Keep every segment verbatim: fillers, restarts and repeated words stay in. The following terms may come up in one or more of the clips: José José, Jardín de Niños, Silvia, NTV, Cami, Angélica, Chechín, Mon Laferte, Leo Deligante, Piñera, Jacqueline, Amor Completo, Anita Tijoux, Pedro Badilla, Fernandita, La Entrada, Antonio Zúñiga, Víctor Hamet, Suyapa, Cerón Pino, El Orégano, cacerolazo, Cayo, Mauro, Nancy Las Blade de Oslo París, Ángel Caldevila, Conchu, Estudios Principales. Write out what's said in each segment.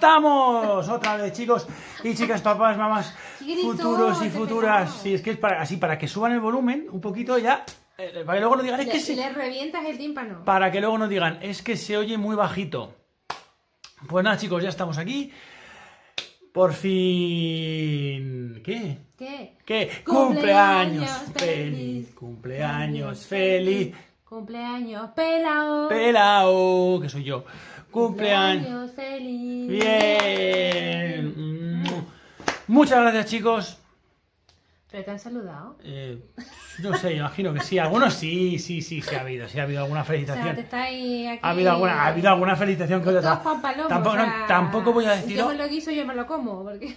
estamos otra vez, chicos y chicas, papás, mamás, Chiquirito, futuros y futuras. Sí, es que es para, así para que suban el volumen un poquito ya. Eh, para que luego nos digan, es le, que se... le revientas el tímpano. Para que luego nos digan, es que se oye muy bajito. Pues nada, chicos, ya estamos aquí. Por fin... ¿Qué? ¿Qué? ¿Qué? Cumpleaños, cumpleaños feliz. feliz. Cumpleaños feliz. feliz. Cumpleaños pelao. Pelao, que soy yo. Cumpleaños, cumpleaños feliz. Bien. Mm. Muchas gracias, chicos. ¿Pero te han saludado? Eh, no sé, imagino que sí. Algunos sí, sí, sí, sí ha habido. Sí ha habido alguna felicitación. O sea, te está ahí aquí... ha, habido alguna, ha habido alguna felicitación que otra. Tampoco, o sea, no, tampoco voy a decir... Yo me lo quiso, yo me lo como, porque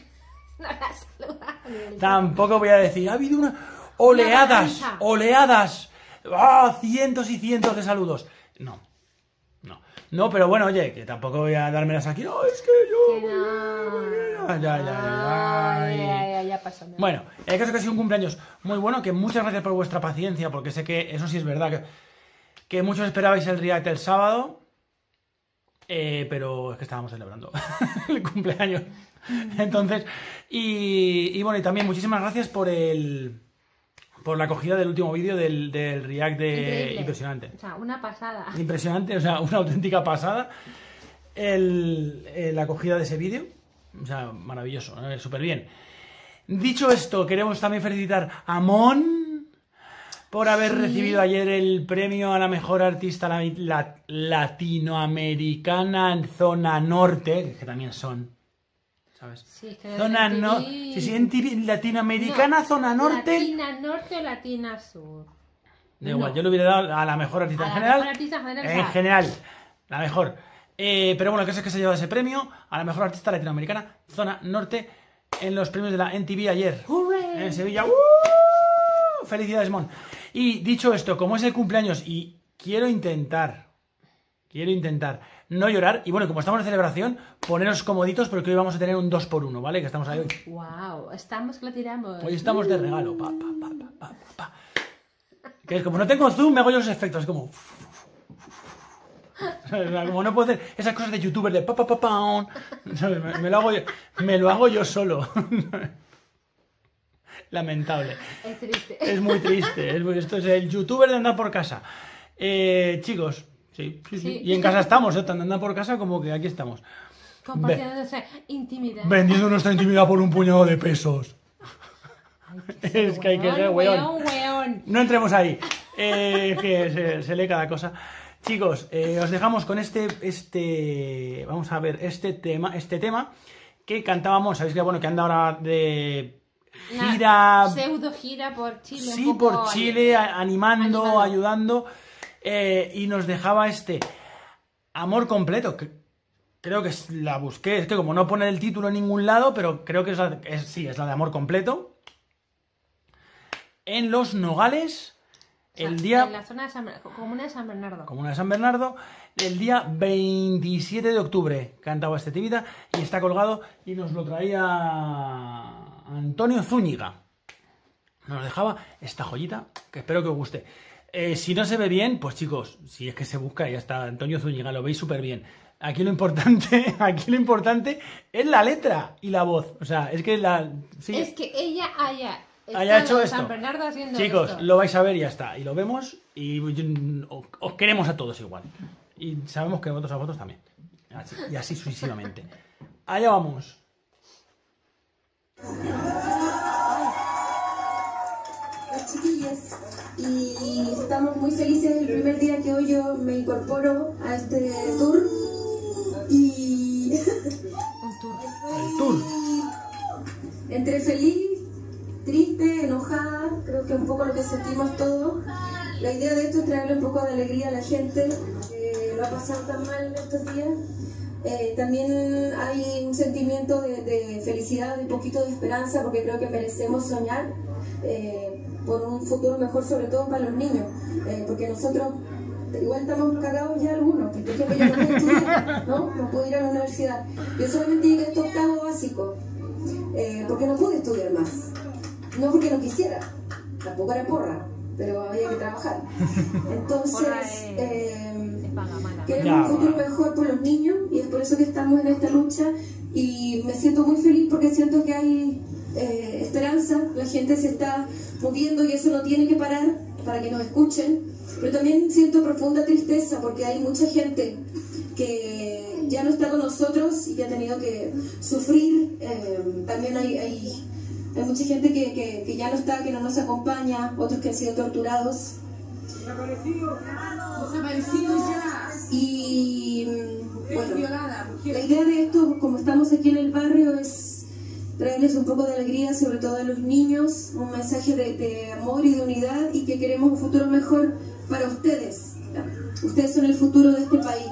no la has saludado. Tampoco voy a decir, ha habido una... Oleadas, una oleadas. ¡Oh, cientos y cientos de saludos! No, no. No, pero bueno, oye, que tampoco voy a dármelas aquí. No, es que yo... Que no. Ya, ya, ya. ya. Ay, ay. Bueno, el caso es que ha sido un cumpleaños muy bueno, que muchas gracias por vuestra paciencia, porque sé que eso sí es verdad, que, que muchos esperabais el react el sábado, eh, pero es que estábamos celebrando el cumpleaños. Entonces, y, y bueno, y también muchísimas gracias por el por la acogida del último vídeo del, del react de... Increíble. Impresionante. O sea, una pasada. Impresionante, o sea, una auténtica pasada el, el, la acogida de ese vídeo. O sea, maravilloso, ¿no? Súper bien. Dicho esto, queremos también felicitar a Mon por haber sí. recibido ayer el premio a la mejor artista la, la, latinoamericana en zona norte, que también son, ¿sabes? Sí, que zona no, sí, sí, N T V, latinoamericana, no, zona norte. Latina norte o latina sur. Da igual, no. Yo le hubiera dado a la mejor artista, a en, la general, mejor artista general. En general, la mejor. Eh, pero bueno, que es que se ha llevado ese premio a la mejor artista latinoamericana, zona norte, en los premios de la N T V ayer. ¡Hurray! En Sevilla. ¡Uh! Felicidades, Mon. Y dicho esto, como es el cumpleaños y quiero intentar quiero intentar no llorar, y bueno, como estamos en celebración, poneros comoditos porque hoy vamos a tener un dos por uno, ¿vale? Que estamos ahí hoy. Wow, estamos que lo tiramos. Hoy estamos de regalo. Pa, pa, pa, pa, pa, pa. Que es como no tengo zoom, me hago yo los efectos, como como no puedo hacer esas cosas de youtuber de pa, pa, pa, pa, me, me, lo hago yo, me lo hago yo solo. Lamentable. Es triste. Es muy triste. Es muy, esto es el youtuber de andar por casa. Eh, chicos, sí, sí, sí, sí. Y en casa estamos, ¿eh? Tanto andar por casa como que aquí estamos. Compartiendo nuestra intimidad. Vendiendo nuestra intimidad por un puñado de pesos. Ay, que es que hay que ser weón. No entremos ahí. Eh, que se, se lee cada cosa. Chicos, eh, os dejamos con este, este, vamos a ver, este tema, este tema que cantábamos, sabéis que bueno, que anda ahora de gira, una pseudo gira por Chile, sí, un poco por Chile, animando, animando. ayudando, eh, y nos dejaba este Amor Completo, que creo que es, la busqué, es que como no pone el título en ningún lado, pero creo que es la, es, sí, es la de Amor Completo, en Los Nogales. El día, en la zona de San, comuna de San Bernardo. Comuna de San Bernardo, el día veintisiete de octubre cantaba este timita y está colgado y nos lo traía Antonio Zúñiga. Nos dejaba esta joyita que espero que os guste. Eh, si no se ve bien, pues chicos, si es que se busca, ya está, Antonio Zúñiga, lo veis súper bien. Aquí lo importante, aquí lo importante es la letra y la voz. O sea, es que la... ¿sí? Es que ella haya... haya hecho esto. Chicos, esto. Lo vais a ver y ya está. Y lo vemos y os queremos a todos igual. Y sabemos que vosotros a vosotros también. Así, y así sucesivamente. Allá vamos. Las chiquillas. Y estamos muy felices. El primer día que hoy yo me incorporo a este tour. Y... Un tour. El tour. Entre feliz, triste, enojada, creo que un poco lo que sentimos todos. La idea de esto es traerle un poco de alegría a la gente que lo ha pasado tan mal en estos días. Eh, también hay un sentimiento de, de felicidad, de un poquito de esperanza, porque creo que merecemos soñar eh, por un futuro mejor, sobre todo para los niños, eh, porque nosotros igual estamos cagados ya algunos, porque por ejemplo yo no puedo estudiar, ¿no? No puedo ir a la universidad. Yo solamente llegué a este octavo básico, eh, porque no pude estudiar más. No porque no quisiera, tampoco era porra, pero había que trabajar. Entonces, eh, queremos un futuro mejor por los niños y es por eso que estamos en esta lucha. Y me siento muy feliz porque siento que hay eh, esperanza, la gente se está moviendo y eso no tiene que parar para que nos escuchen. Pero también siento profunda tristeza porque hay mucha gente que ya no está con nosotros y que ha tenido que sufrir. Eh, también hay, hay, hay mucha gente que, que, que ya no está, que no nos acompaña, otros que han sido torturados. Desaparecidos, desaparecidos ya. Y bueno, violada, la idea de esto, como estamos aquí en el barrio, es traerles un poco de alegría, sobre todo a los niños, un mensaje de, de amor y de unidad, y que queremos un futuro mejor para ustedes. Ustedes son el futuro de este país.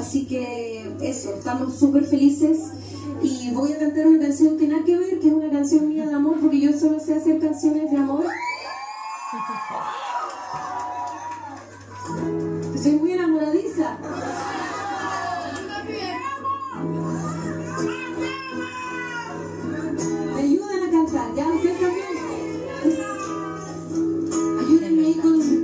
Así que eso, estamos súper felices y voy a cantar una canción que nada que ver, que es una canción mía de amor, porque yo solo sé hacer canciones de amor. Soy muy enamoradiza. Me ayudan a cantar, ya ustedes también. Ayúdenme con...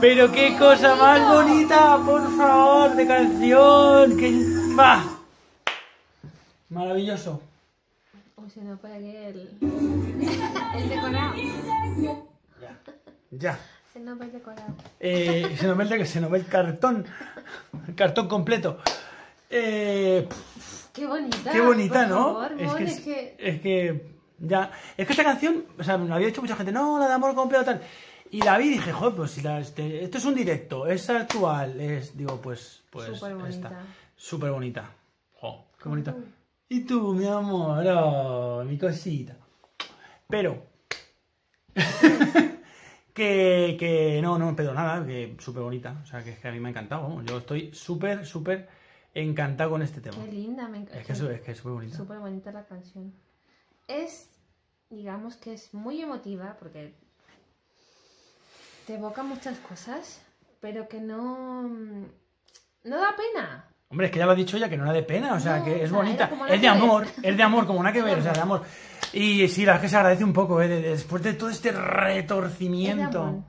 Pero qué cosa más bonita, por favor, de canción. Que... ¡Va! Maravilloso. O sea, no, por aquí el... el decorado. Ya. Ya. Se nos ve el decorado. Eh, se, nos ve el, se nos ve el cartón. El cartón completo. Eh, qué bonita. Qué bonita, ¿no? Favor, es, que, es, que... es que... ya. Es que esta canción, o sea, me lo había dicho mucha gente, no, la de amor completo, tal... Y la vi y dije, joder, pues si la, este, esto es un directo, es actual, es, digo, pues, pues, súper bonita. Súper bonita. Jo, qué bonita. Y tú, mi amor, oh, mi cosita. Pero, que, que, no, no, pero nada, que súper bonita. O sea, que es que a mí me ha encantado. Yo estoy súper, súper encantado con este tema. Qué linda, me encanta. Es que es súper, es que bonita. Súper bonita la canción. Es, digamos que es muy emotiva, porque... te evoca muchas cosas, pero que no... no da pena. Hombre, es que ya lo ha dicho ella, que no da de pena, o sea, no, que es o sea, bonita. Es de amor, es de amor, como nada que ver, o sea, de amor. Y sí, la verdad es que se agradece un poco, ¿eh? Después de todo este retorcimiento.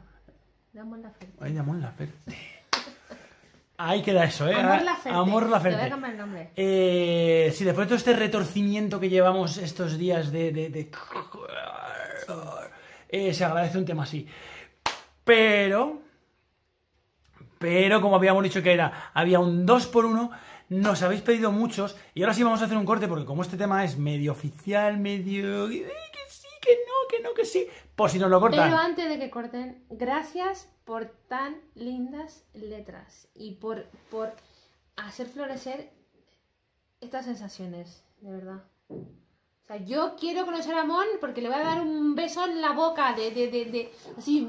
Es de amor Laferte. Ay, de amor Laferte. Ahí queda eso, ¿eh? Amor Laferte. Amor Laferte. Te voy a cambiar el nombre. Eh, sí, después de todo este retorcimiento que llevamos estos días de... de, de... Eh, se agradece un tema así. Pero, pero como habíamos dicho que era, había un dos por uno, nos habéis pedido muchos, y ahora sí vamos a hacer un corte, porque como este tema es medio oficial, medio... ¡ay, que sí, que no, que no, que sí! Por si nos lo cortan. Pero antes de que corten, gracias por tan lindas letras, y por, por hacer florecer estas sensaciones, de verdad. O sea, yo quiero conocer a Mon porque le voy a dar un beso en la boca de... de, de, de así...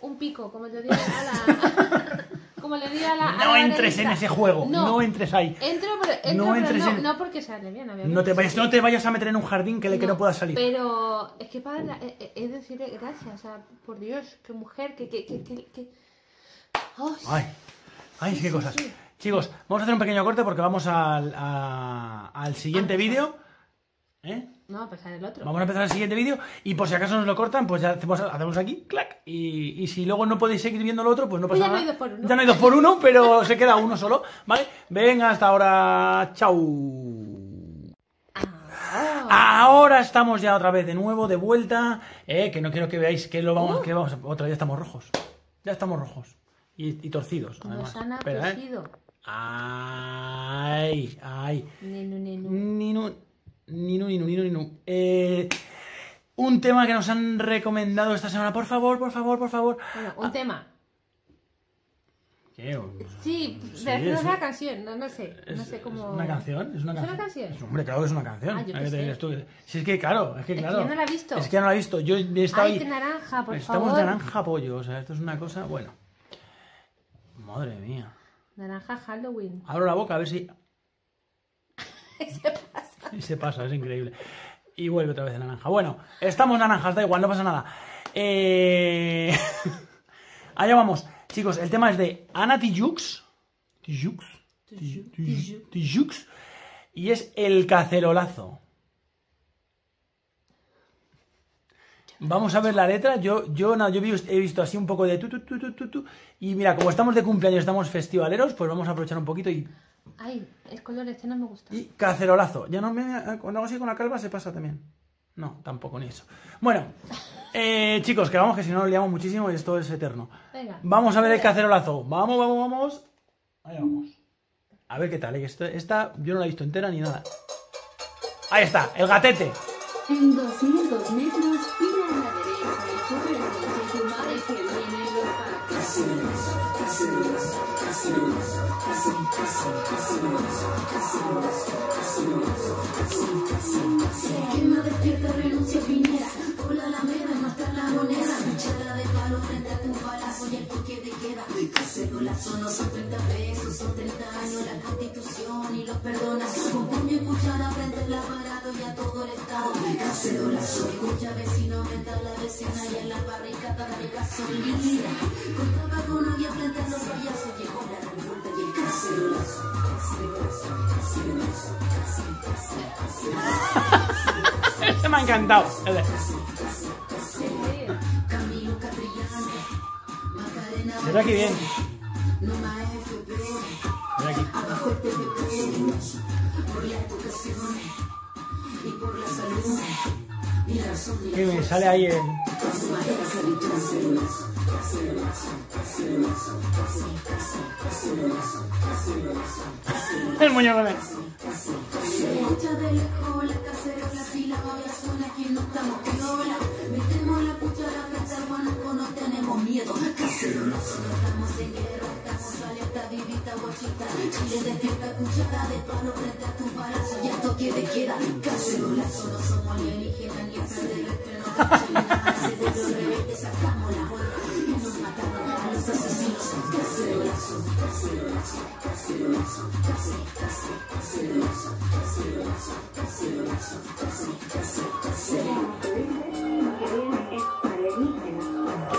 un pico, como le diría a la... como le diría a la... No a la entres en ese juego, no, no entres ahí. Entro, pero, entro, no, pero entres no, en... no porque sale bien, obviamente. No te, vayas, no te vayas a meter en un jardín que, le, no, que no pueda salir. Pero es que para... La, es decirle gracias, o sea, por Dios, qué mujer, que... que, que, que, que... Oh, ay, ay, sí, qué sí, cosas. Sí. Chicos, vamos a hacer un pequeño corte porque vamos al, a, al siguiente ah, vídeo. ¿Eh? No, pues en el otro. Vamos a empezar el siguiente vídeo y por si acaso nos lo cortan, pues ya hacemos, hacemos aquí, clac, y, y si luego no podéis seguir viendo lo otro, pues no pasa nada. Ya no hay dos por uno. Ya no hay dos por uno, pero se queda uno solo, ¿vale? Venga, hasta ahora, chau. Ah. Ahora estamos ya otra vez de nuevo, de vuelta, eh, que no quiero que veáis que lo vamos, uh. que vamos, otra vez estamos rojos, ya estamos rojos y, y torcidos. Nos han apetecido. Ay, ay. Ninu, ninu. Ninu. Ninu, ninu, ninu, ninu. Eh, un tema que nos han recomendado esta semana. Por favor, por favor, por favor. Bueno, un ah. tema. ¿Qué? O sea, sí, sí, pero es una canción. No, no sé. No es, sé cómo... ¿Es una canción? ¿Es una, ¿Es una canción? Es, hombre, claro que es una canción. Ah, yo qué sé. Tú. Si es que, claro. Es que, claro. Es que ya no la he visto. Es que ya no la he visto. Yo he estado Ay, ahí. Qué naranja, por Estamos favor. naranja pollo. O sea, esto es una cosa... Bueno. Madre mía. Naranja Halloween. Abro la boca a ver si... Y se pasa, es increíble. Y vuelve otra vez de naranja. Bueno, estamos naranjas, da igual, no pasa nada. Eh... Allá vamos. Chicos, el tema es de Anita Tijoux. Tijoux. Tijoux. Y es el cacerolazo. Vamos a ver la letra. Yo, yo, no, yo he visto así un poco de tu, tu, tu, tu, tu, tu. Y mira, como estamos de cumpleaños, estamos festivaleros, pues vamos a aprovechar un poquito y... Ay, el color este no me gusta. Y cacerolazo. Ya no me... Cuando hago así con la calva se pasa también. No, tampoco ni eso. Bueno, eh, chicos, que vamos, que si no nos liamos muchísimo y esto es eterno. Venga. Vamos a ver el cacerolazo. Vamos, vamos, vamos. Ahí vamos. A ver qué tal. ¿eh? Esta, esta yo no la he visto entera ni nada. Ahí está, el gatete. En doscientos metros, tira a la derecha y sube a los que vienen los parques. Este me ha encantado. Mira aquí bien. Mira aquí. Y me sale ahí el... el muñeco de...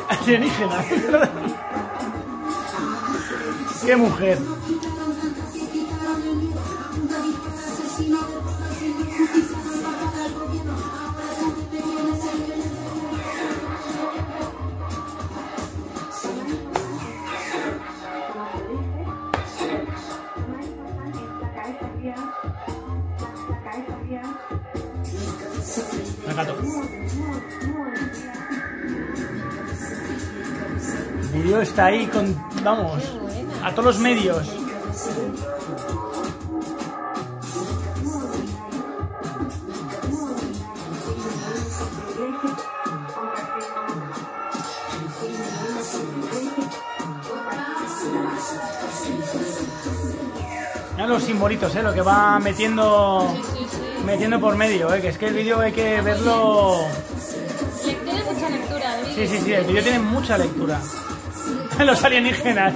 Alienígena. Qué mujer. Está ahí con, vamos, a todos los medios. Mira los simbolitos, ¿eh? Lo que va metiendo metiendo por medio, ¿eh? Que es que el vídeo hay que verlo. Tienes mucha lectura, el vídeo. Sí, sí, sí, el vídeo tiene mucha lectura. Los alienígenas.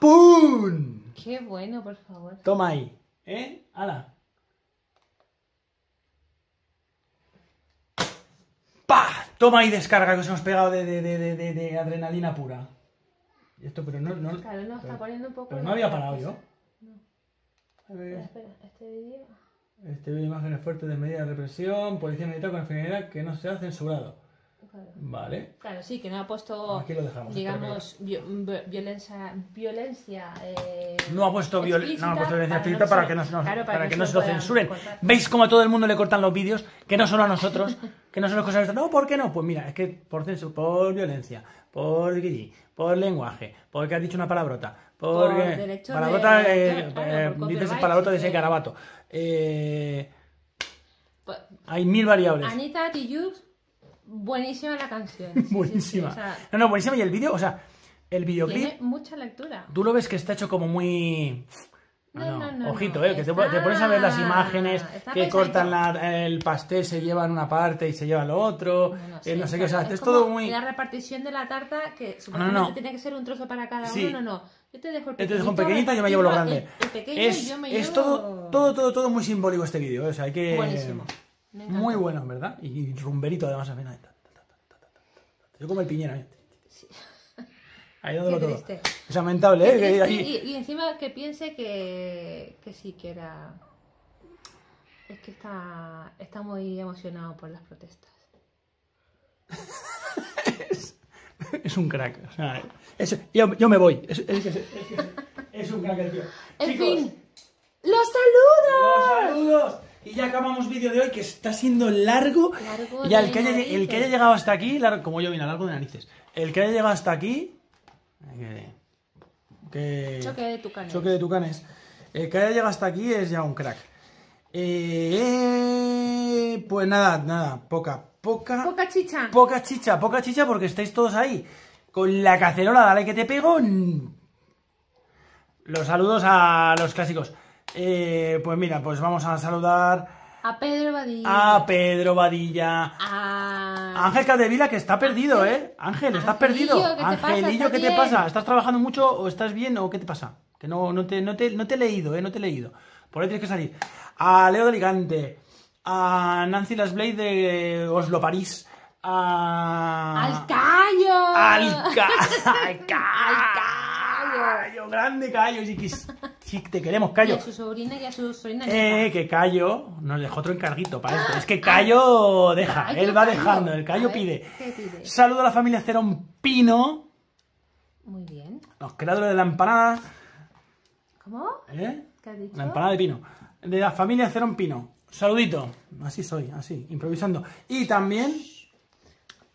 ¡Pum! Qué bueno, por favor. Toma ahí, ¿eh? ¡Hala! ¡Pah! Toma ahí descarga que os hemos pegado de, de, de, de, de adrenalina pura. Y esto, pero no, no, claro, no, está poniendo un poco. Pero no había parado yo. No. A ver. Espera, espera, este vídeo. Este vídeo de imágenes fuertes de medidas de represión, policía militar con enfermedad que no se ha censurado. Claro. Vale. Claro, sí, que no ha puesto, aquí lo dejamos, digamos, vi violencia... violencia eh, no ha puesto violencia no, no explícita para, para que no, no, claro, para para que no se lo censuren. Cortar. ¿Veis cómo a todo el mundo le cortan los vídeos? Que no solo a nosotros, que no son las cosas... No, ¿por qué no? Pues mira, es que por censura, por violencia, por guilli, por lenguaje, porque has dicho una palabrota, porque... Por palabrota, de... eh, claro, por dices palabrota de ese garabato. Eh, pues, hay mil variables. Anita Tijoux, buenísima la canción. Sí, buenísima. Sí, sí, o sea, no, no, buenísima. Y el vídeo, o sea, el videoclip. Tiene mucha lectura. Tú lo ves que está hecho como muy. No, no, no. no Ojito, no, eh, está... que te, te pones a ver las imágenes, está que paisaito. Cortan la, el pastel, se llevan una parte y se lleva lo otro. No, no, sí, eh, no sé claro, qué, o sea, es, es todo muy. La repartición de la tarta, que supuestamente no, no, no. tiene que ser un trozo para cada sí. uno, no, no. Yo te dejo el pequeñito, te dejo un pequeñito, yo me llevo lo grande. El, el pequeño es, yo me llevo... es todo, todo, todo, todo muy simbólico este vídeo. O sea, hay que... Buenísimo. Muy bueno, ¿verdad? Y rumberito además. Yo como el Piñera. Sí. Ahí dándolo todo. Es lamentable, ¿eh? Y, ahí... y, y encima que piense que, que sí, que era... Es que está, está muy emocionado por las protestas. Es un crack, o sea, es, yo, yo me voy. Es, es, es, es, es un crack el tío. En Chicos, fin, ¡los saludos! ¡Los saludos! Y ya acabamos vídeo de hoy, que está siendo largo. largo y el que, haya, el que haya llegado hasta aquí, largo, como yo, mira, largo de narices. El que haya llegado hasta aquí. Que, que, choque de tucanes. Choque de tucanes. El que haya llegado hasta aquí es ya un crack. Eh, pues nada, nada, poca. Poca, poca chicha. Poca chicha, poca chicha, porque estáis todos ahí. Con la cacerola, dale que te pego. Los saludos a los clásicos. Eh, pues mira, pues vamos a saludar... A Pedro Badilla. A Pedro Badilla. A Ángel Caldevila, que está perdido, Ángel. ¿eh? Ángel, estás perdido. ¿Qué Angelillo, ¿qué te pasa? ¿Estás trabajando mucho o estás bien o qué te pasa? Que no, no, te, no, te, no te he leído, ¿eh? No te he leído. Por ahí tienes que salir. A Leo Deligante. A Nancy Las Blade de Oslo París. A... ¡Al Cayo! ¡Al Cayo! ¡Al Cayo! ¡Grande Cayo! Sí, te queremos, Cayo. Y a su sobrina y a su sobrina. Eh, que Cayo nos dejó otro encarguito para esto. Es que Cayo deja, Cayo, él va Cayo. dejando, el Cayo pide. pide. Saludo a la familia Cerón Pino. Muy bien. Los creadores de la empanada. ¿Cómo? ¿Eh? ¿Qué has dicho? La empanada de pino. De la familia Cerón Pino. Saludito. Así soy, así, improvisando. Y también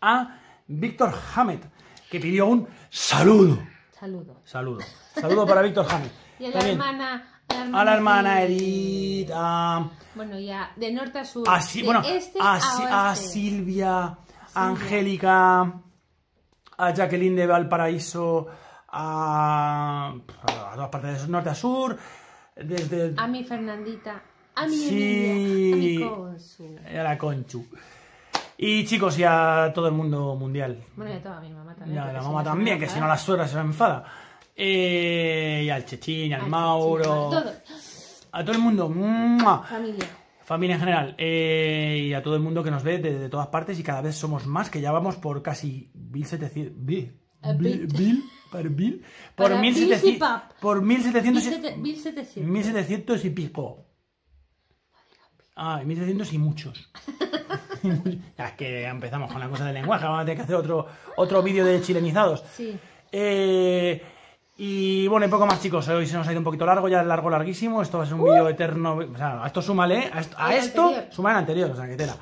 a Víctor Hamet, que pidió un saludo. Saludo. Saludo. Saludo para Víctor Hamet. Y a la hermana, a la hermana, a la hermana Edith. A... Bueno, ya, de norte a sur. Así, bueno, este a, a, a Silvia, a Angélica, a Jacqueline de Valparaíso, a, a todas partes de norte a sur. Desde... A mi Fernandita, a mi sí, Emilia, a mi Conchu. A la Conchu. Y chicos, y a todo el mundo mundial. Bueno, y a toda mi mamá también. Y a la mamá si también, que si no la suegra se va a enfadar. Eh, y al Chechín, al, al Mauro, Chechín, a, a todo el mundo, familia, familia en general, eh, y a todo el mundo que nos ve desde de todas partes y cada vez somos más, que ya vamos por casi mil setecientos, bill, bill, bill, por bill, por mil setecientos, por mil setecientos y pico, ah, mil setecientos y muchos. Ya es que ya empezamos con la cosa del lenguaje, vamos a tener que hacer otro otro vídeo de chilenizados. Sí. Eh, Y bueno, y poco más, chicos. Hoy se nos ha ido un poquito largo, ya largo, larguísimo. Esto va a ser un uh. vídeo eterno. O sea, a esto súmale, a esto, a esto súmale al anterior. O sea, que tela.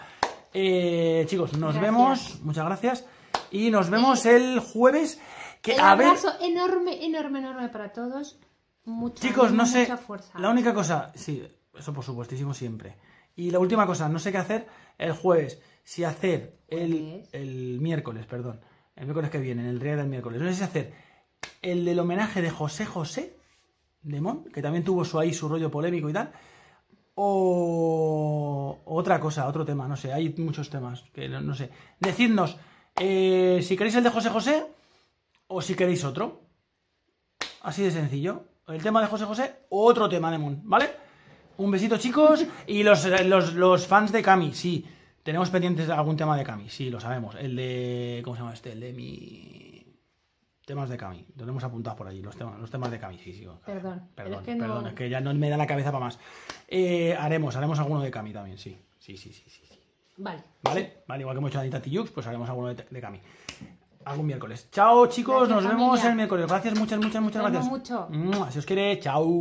Eh, chicos, nos gracias. vemos. Muchas gracias. Y nos vemos eh, el jueves. Que, un abrazo ver... enorme, enorme, enorme para todos. Mucho, chicos, no mucha sé. Fuerza. La única cosa, sí, eso por supuestísimo siempre. Y la última cosa, no sé qué hacer el jueves. Si hacer el, el miércoles, perdón. El miércoles que viene, en el día del miércoles. No sé si hacer el del homenaje de José José de Mon, que también tuvo su ahí su rollo polémico y tal, o otra cosa, otro tema, no sé, hay muchos temas que no sé, decidnos eh, si queréis el de José José o si queréis otro, así de sencillo, el tema de José José o otro tema de Mon, ¿vale? Un besito, chicos. Y los, los, los fans de Cami, sí, tenemos pendientes algún tema de Cami, sí, lo sabemos, el de, ¿cómo se llama este? El de mi... Temas de Cami, los hemos apuntado por allí, los temas, los temas de Cami, sí, sí. Perdón, perdón, es que, perdón no... es que ya no me da la cabeza para más. Eh, haremos, haremos alguno de Cami también, sí. Sí, sí, sí, sí. Vale. Vale, vale, igual que hemos hecho Anita Tijoux, pues haremos alguno de, de Cami. Algún miércoles. Chao, chicos, gracias, nos familia. vemos el miércoles. Gracias, muchas, muchas, muchas gracias. Mucho. Si os quiere, chao.